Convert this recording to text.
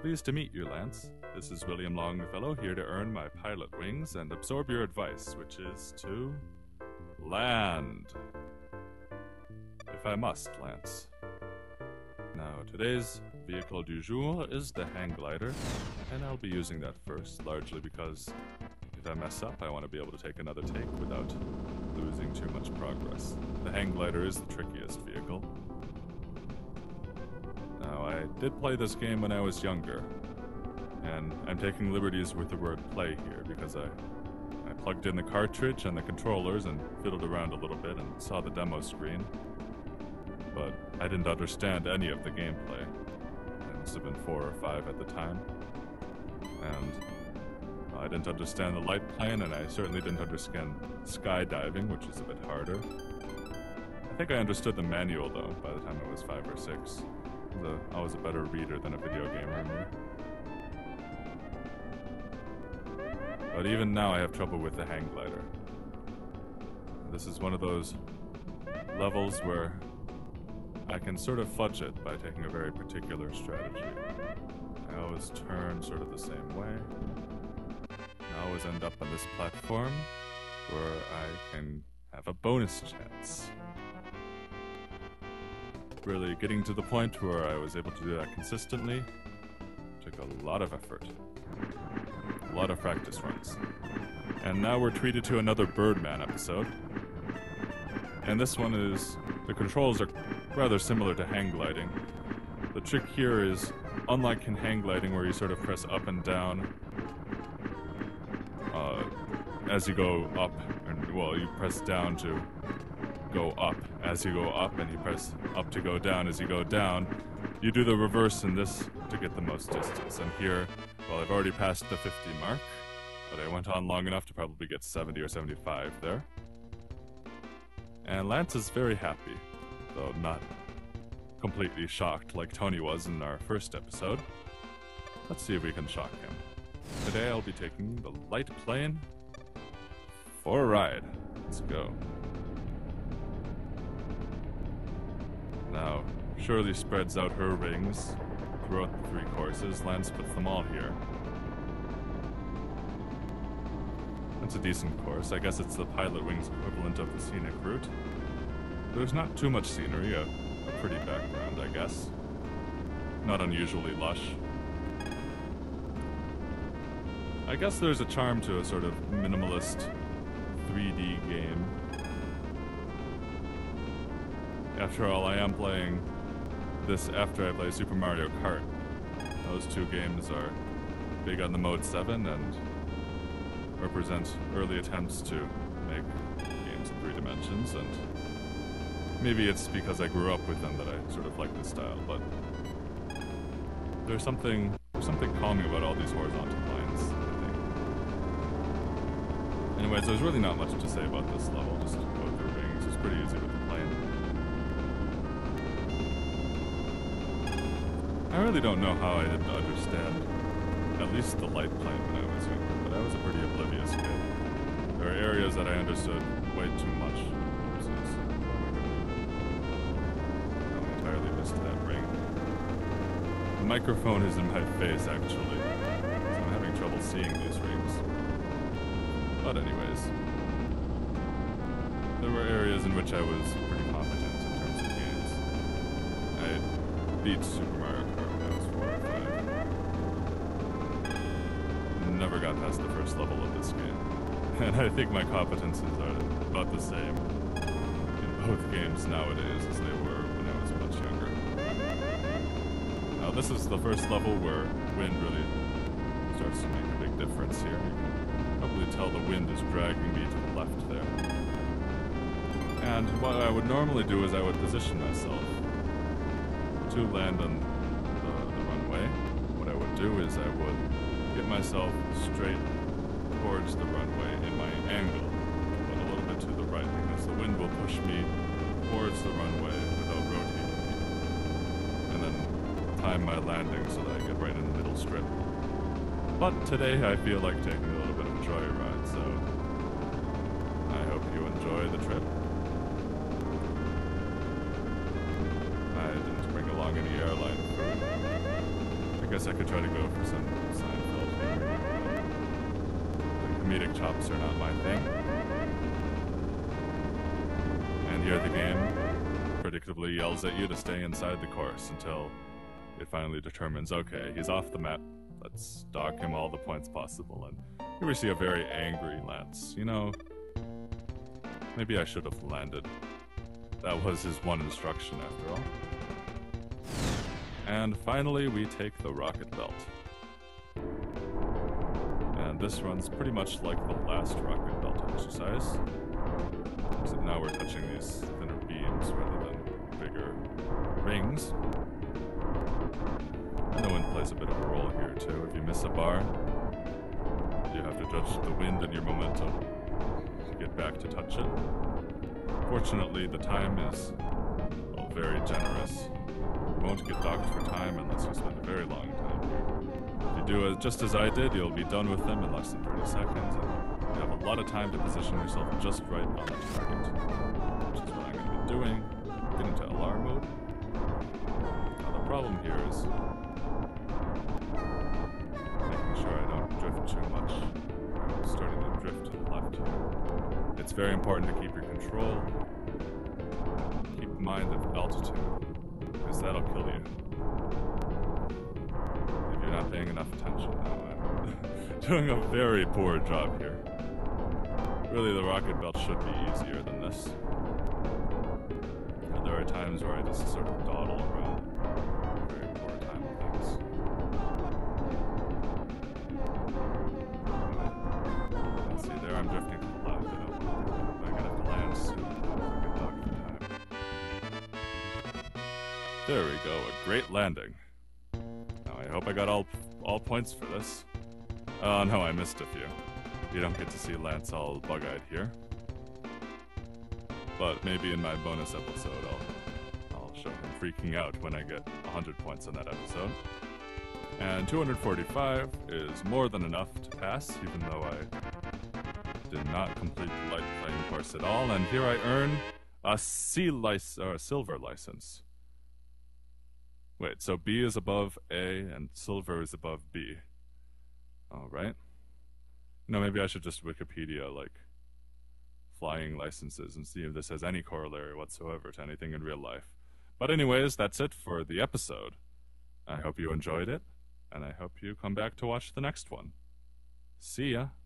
Pleased to meet you, Lance. This is William Longfellow, here to earn my pilot wings and absorb your advice, which is to... land. If I must, Lance. Now, today's vehicle du jour is the hang glider, and I'll be using that first, largely because if I mess up, I want to be able to take another take without losing too much progress. The hang glider is the trickiest vehicle. Now, I did play this game when I was younger, and I'm taking liberties with the word play here because I plugged in the cartridge and the controllers and fiddled around a little bit and saw the demo screen, but I didn't understand any of the gameplay. I must have been 4 or 5 at the time, and I didn't understand the light plane, and I certainly didn't understand skydiving, which is a bit harder. I think I understood the manual, though, by the time I was 5 or 6. I was a better reader than a video gamer. But even now I have trouble with the hang glider. This is one of those levels where I can sort of fudge it by taking a very particular strategy. I always turn sort of the same way. I always end up on this platform where I can have a bonus chance. Really getting to the point where I was able to do that consistently took a lot of effort. A lot of practice runs. And now we're treated to another Birdman episode. And this one is... the controls are rather similar to hang gliding. The trick here is, unlike in hang gliding where you sort of press up and down as you go up, and well, you press down to go up as you go up, and you press up to go down as you go down. You do the reverse in this to get the most distance. And here, well, I've already passed the 50 mark, but I went on long enough to probably get 70 or 75 there. And Lance is very happy, though not completely shocked like Tony was in our first episode. Let's see if we can shock him. Today I'll be taking the light plane for a ride. Let's go. Now, Shirley spreads out her rings throughout the 3 courses. Lance puts them all here. That's a decent course. I guess it's the Pilot Wings equivalent of the scenic route. There's not too much scenery, a pretty background, I guess. Not unusually lush. I guess there's a charm to a sort of minimalist 3D game. After all, I am playing this after I play Super Mario Kart. Those 2 games are big on the Mode 7 and represent early attempts to make games in 3 dimensions, and maybe it's because I grew up with them that I sort of like this style, but there's something calming about all these horizontal lines, I think. Anyways, there's really not much to say about this level, just go through rings. It's pretty easy with the plane. I really don't know how I didn't understand at least the light plane when I was younger, but I was a pretty oblivious kid. There are areas that I understood way too much. I entirely missed that ring. The microphone is in my face, actually, so I'm having trouble seeing these rings. But anyways, there were areas in which I was pretty competent in terms of games. I beat Super Mario Kart. Never got past the first level of this game, and I think my competences are about the same in both games nowadays as they were when I was much younger. Now this is the first level where wind really starts to make a big difference here. You can probably tell the wind is dragging me to the left there. And what I would normally do is I would position myself to land on the runway. What I would do is I would get myself straight towards the runway in my angle, but a little bit to the right, because the wind will push me towards the runway without rotating, and then time my landing so that I get right in the middle strip. But today I feel like taking a little bit of a joyride, so I hope you enjoy the trip. I didn't bring along any airline food. I guess I could try to go for some Seinfeld. The comedic chops are not my thing. And here the game predictably yells at you to stay inside the course until it finally determines, okay, he's off the map, let's dock him all the points possible. And here we see a very angry Lance. You know, maybe I should have landed. That was his one instruction after all. And finally we take the rocket belt. And this runs pretty much like the last rocket belt exercise. Except now we're touching these thinner beams rather than bigger rings. And the wind plays a bit of a role here too. If you miss a bar, you have to judge the wind and your momentum to get back to touch it. Fortunately, the time is, well, very generous. You won't get docked for time unless you spend a very long time here. If you do just as I did, you'll be done with them in less than 30 seconds. And you have a lot of time to position yourself just right on the target, which is what I'm going to be doing. Get into LR mode. Now the problem here is making sure I don't drift too much. I'm starting to drift to the left here. It's very important to keep your control. Keep in mind of altitude, because that'll kill you if you're not paying enough attention. Now I'm doing a very poor job here. Really, the rocket belt should be easier than this. And there are times where I just sort of dawdle around. Very poor time of things. Let's see, there I'm drifting to the left. I'm gonna have to land soon. There we go, a great landing. Now I hope I got all points for this. Oh no, I missed a few. You don't get to see Lance all bug-eyed here. But maybe in my bonus episode I'll show him freaking out when I get 100 points on that episode. And 245 is more than enough to pass, even though I did not complete the light plane course at all. And here I earn a silver license. Wait, so B is above A, and silver is above B. Alright. No, maybe I should just Wikipedia, like, flying licenses and see if this has any corollary whatsoever to anything in real life. But anyways, that's it for the episode. I hope you enjoyed it, and I hope you come back to watch the next one. See ya!